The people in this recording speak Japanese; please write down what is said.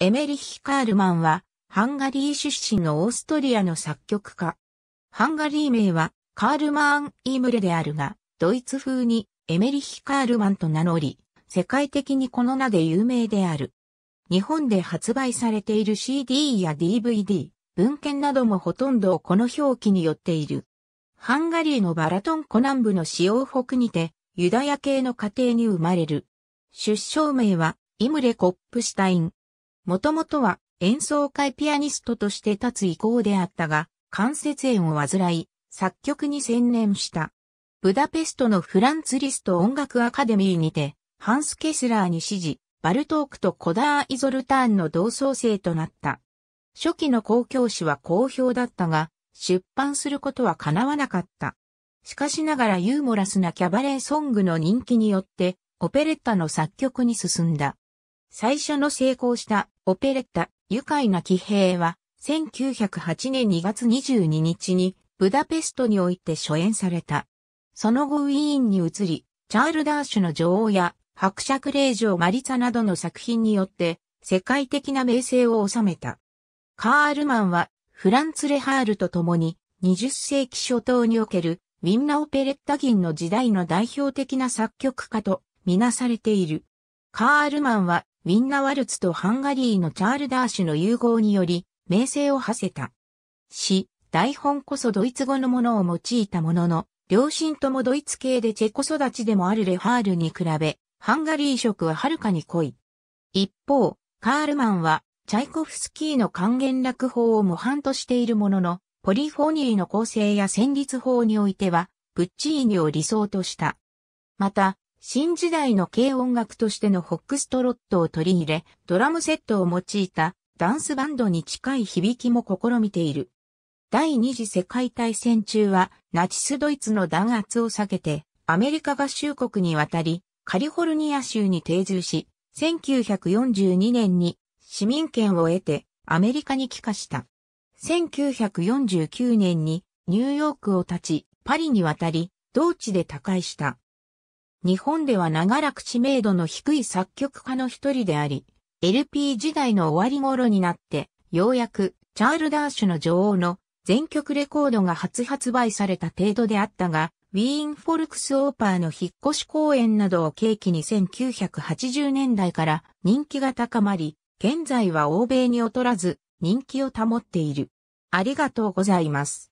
エメリヒ・カールマンは、ハンガリー出身のオーストリアの作曲家。ハンガリー名は、カールマーン・イムレであるが、ドイツ風に、エメリヒ・カールマンと名乗り、世界的にこの名で有名である。日本で発売されている CD や DVD、文献などもほとんどをこの表記によっている。ハンガリーのバラトン湖南部のシオーフォクにて、ユダヤ系の家庭に生まれる。出生名は、イムレ・コップシュタイン。もともとは演奏会ピアニストとして立つ意向であったが、関節炎を患い、作曲に専念した。ブダペストのフランツ・リスト音楽アカデミーにて、ハンス・ケスラーに師事、バルトークとコダー・イゾルターンの同窓生となった。初期の交響詩は好評だったが、出版することは叶わなかった。しかしながらユーモラスなキャバレーソングの人気によって、オペレッタの作曲に進んだ。最初の成功したオペレッタ、愉快な騎兵は、1908年2月22日に、ブダペストにおいて初演された。その後ウィーンに移り、チャール・ダーシュの女王や、伯爵令嬢マリツァなどの作品によって、世界的な名声を収めた。カールマンは、フランツ・レハールと共に、20世紀初頭における、ウィンナ・オペレッタ銀の時代の代表的な作曲家と、みなされている。カールマンは、ウィンナワルツとハンガリーのチャール・ダーシュの融合により、名声を馳せた。詩、台本こそドイツ語のものを用いたものの、両親ともドイツ系でチェコ育ちでもあるレハールに比べ、ハンガリー色ははるかに濃い。一方、カールマンは、チャイコフスキーの管弦楽法を模範としているものの、ポリフォニーの構成や旋律法においては、プッチーニを理想とした。また、新時代の軽音楽としてのフォックストロットを取り入れ、ドラムセットを用いたダンスバンドに近い響きも試みている。第二次世界大戦中はナチスドイツの弾圧を避けてアメリカ合衆国に渡り、カリフォルニア州に定住し、1942年に市民権を得てアメリカに帰化した。1949年にニューヨークを立ち、パリに渡り、同地で他界した。日本では長らく知名度の低い作曲家の一人であり、LP 時代の終わり頃になって、ようやくチャール・ダーシュの女王の全曲レコードが初発売された程度であったが、ウィーン・フォルクス・オーパーの引っ越し公演などを契機に1980年代から人気が高まり、現在は欧米に劣らず人気を保っている。ありがとうございます。